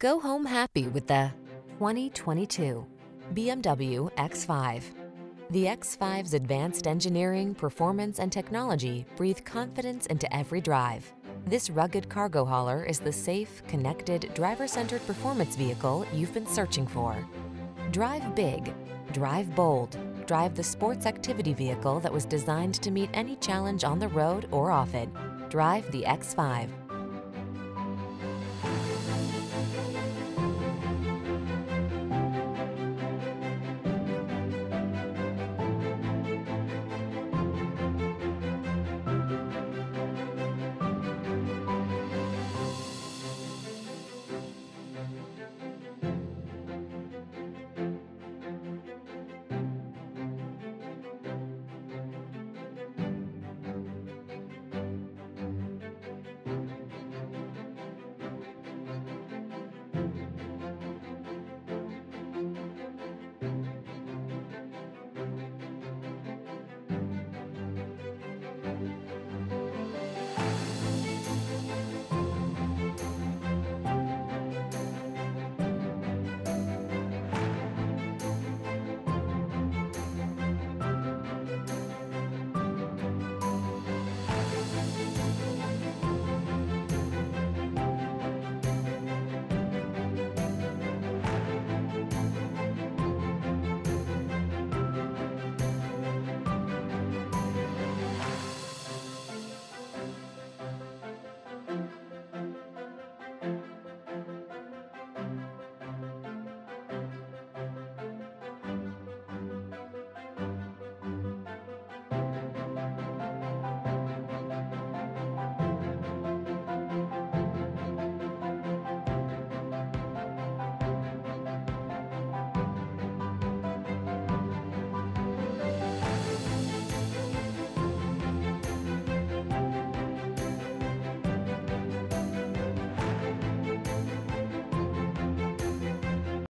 Go home happy with the 2022 BMW X5. The X5's advanced engineering, performance, and technology breathe confidence into every drive. This rugged cargo hauler is the safe, connected, driver-centered performance vehicle you've been searching for. Drive big, drive bold, drive the sports activity vehicle that was designed to meet any challenge on the road or off it. Drive the X5.